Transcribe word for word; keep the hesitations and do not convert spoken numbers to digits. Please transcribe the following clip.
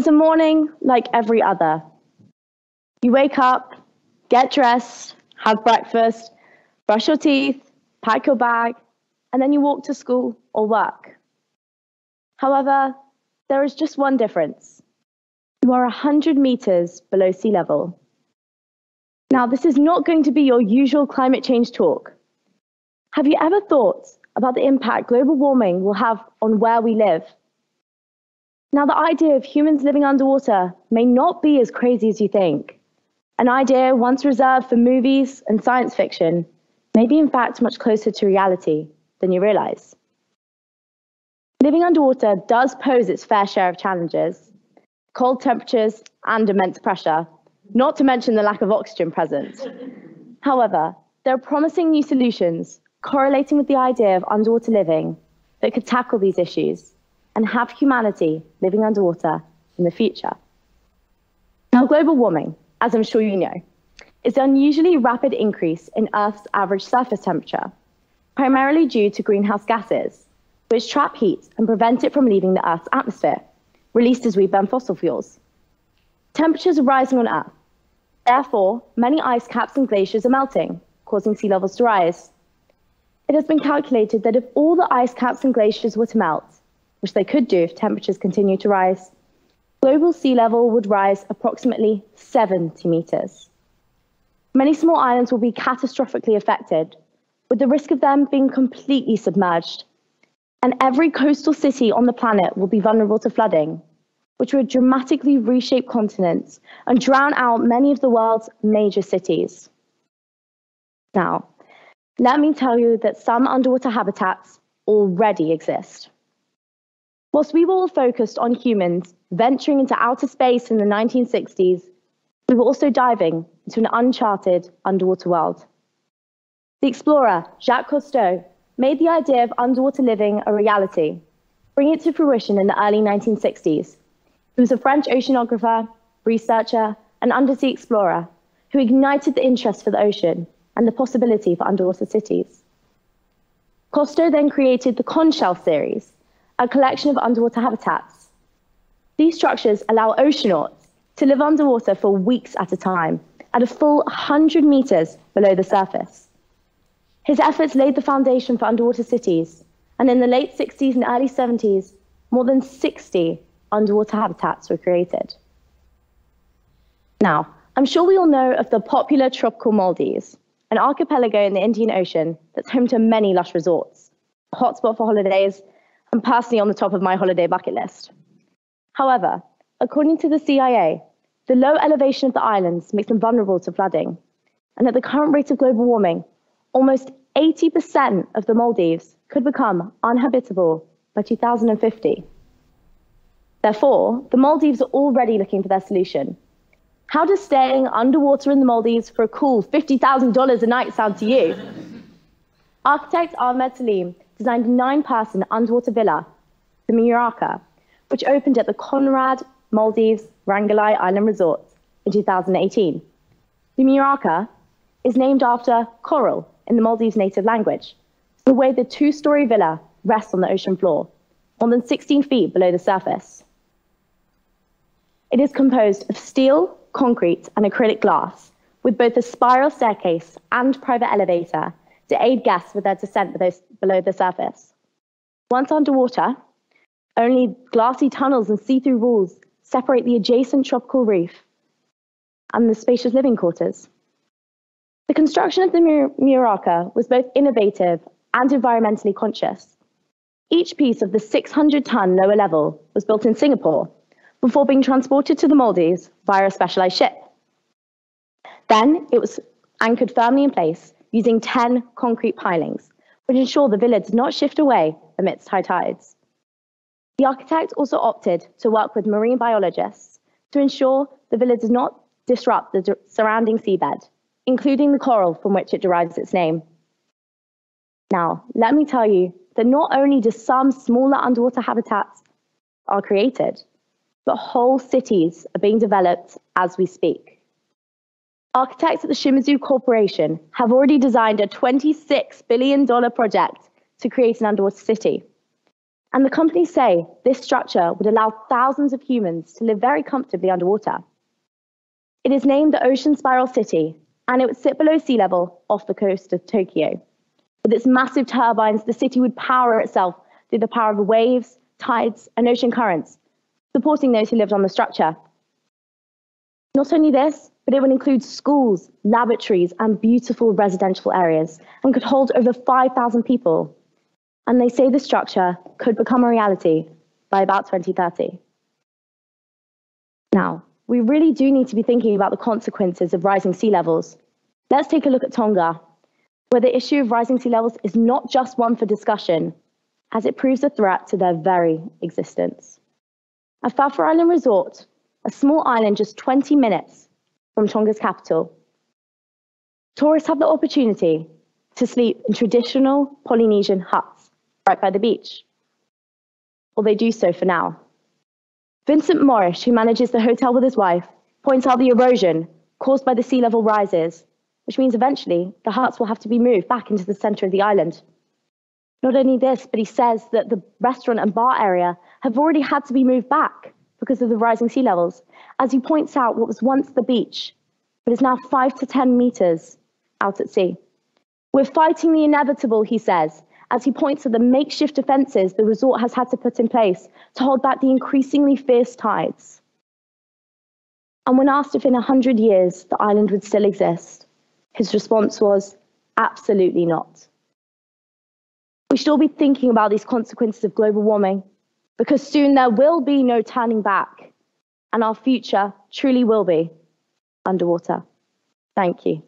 is a morning like every other. You wake up, get dressed, have breakfast, brush your teeth, pack your bag, and then you walk to school or work. However, there is just one difference. You are one hundred meters below sea level. Now, this is not going to be your usual climate change talk. Have you ever thought about the impact global warming will have on where we live? Now, the idea of humans living underwater may not be as crazy as you think. An idea once reserved for movies and science fiction may be, in fact, much closer to reality than you realize. Living underwater does pose its fair share of challenges, cold temperatures and immense pressure, not to mention the lack of oxygen present. However, there are promising new solutions correlating with the idea of underwater living that could tackle these issues and have humanity living underwater in the future. Now, global warming, as I'm sure you know, is the unusually rapid increase in Earth's average surface temperature, primarily due to greenhouse gases, which trap heat and prevent it from leaving the Earth's atmosphere, released as we burn fossil fuels. Temperatures are rising on Earth. Therefore, many ice caps and glaciers are melting, causing sea levels to rise. It has been calculated that if all the ice caps and glaciers were to melt, which they could do if temperatures continue to rise, global sea level would rise approximately seventy meters. Many small islands will be catastrophically affected, with the risk of them being completely submerged. And every coastal city on the planet will be vulnerable to flooding, which would dramatically reshape continents and drown out many of the world's major cities. Now, let me tell you that some underwater habitats already exist. Whilst we were all focused on humans venturing into outer space in the nineteen sixties, we were also diving into an uncharted underwater world. The explorer Jacques Cousteau made the idea of underwater living a reality, bringing it to fruition in the early nineteen sixties. He was a French oceanographer, researcher, and undersea explorer who ignited the interest for the ocean and the possibility for underwater cities. Cousteau then created the Conshelf series, a collection of underwater habitats. These structures allow oceanauts to live underwater for weeks at a time, at a full one hundred meters below the surface. His efforts laid the foundation for underwater cities, and in the late sixties and early seventies, more than sixty underwater habitats were created. Now, I'm sure we all know of the popular tropical Maldives, an archipelago in the Indian Ocean that's home to many lush resorts, a hotspot for holidays, and personally on the top of my holiday bucket list. However, according to the C I A, the low elevation of the islands makes them vulnerable to flooding, and at the current rate of global warming, almost eighty percent of the Maldives could become uninhabitable by two thousand fifty. Therefore, the Maldives are already looking for their solution. How does staying underwater in the Maldives for a cool fifty thousand dollars a night sound to you? Architect Ahmed Salim designed a nine-person underwater villa, the Muraka, which opened at the Conrad Maldives Rangali Island Resort in two thousand eighteen. The Muraka is named after coral, in the Maldives' native language, the way the two-story villa rests on the ocean floor, more than sixteen feet below the surface. It is composed of steel, concrete, and acrylic glass, with both a spiral staircase and private elevator to aid guests with their descent below the surface. Once underwater, only glassy tunnels and see-through walls separate the adjacent tropical reef and the spacious living quarters. The construction of the Muraka was both innovative and environmentally conscious. Each piece of the six hundred ton lower level was built in Singapore before being transported to the Maldives via a specialized ship. Then it was anchored firmly in place using ten concrete pilings, which ensure the villa did not shift away amidst high tides. The architect also opted to work with marine biologists to ensure the villa did not disrupt the surrounding seabed, including the coral from which it derives its name. Now, let me tell you that not only do some smaller underwater habitats are created, but whole cities are being developed as we speak. Architects at the Shimizu Corporation have already designed a twenty-six billion dollar project to create an underwater city. And the companies say this structure would allow thousands of humans to live very comfortably underwater. It is named the Ocean Spiral City, and it would sit below sea level off the coast of Tokyo. With its massive turbines, the city would power itself through the power of the waves, tides, and ocean currents, supporting those who lived on the structure. Not only this, but it would include schools, laboratories, and beautiful residential areas, and could hold over five thousand people. And they say the structure could become a reality by about twenty thirty. Now, we really do need to be thinking about the consequences of rising sea levels. Let's take a look at Tonga, where the issue of rising sea levels is not just one for discussion, as it proves a threat to their very existence. At Fafa Island Resort, a small island just twenty minutes from Tonga's capital, tourists have the opportunity to sleep in traditional Polynesian huts right by the beach. Or they do so for now. Vincent Morris, who manages the hotel with his wife, points out the erosion caused by the sea level rises, which means eventually the huts will have to be moved back into the center of the island. Not only this, but he says that the restaurant and bar area have already had to be moved back because of the rising sea levels, as he points out what was once the beach, but is now five to ten meters out at sea. We're fighting the inevitable, he says, as he points at the makeshift defenses the resort has had to put in place to hold back the increasingly fierce tides. And when asked if in one hundred years the island would still exist, his response was, absolutely not. We should all be thinking about these consequences of global warming, because soon there will be no turning back, and our future truly will be underwater. Thank you.